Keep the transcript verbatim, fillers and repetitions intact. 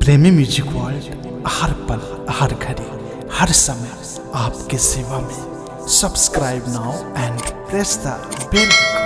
प्रेमी music world हर पल, हर घड़ी, हर समय आपके सेवा में। Subscribe now and press the bell.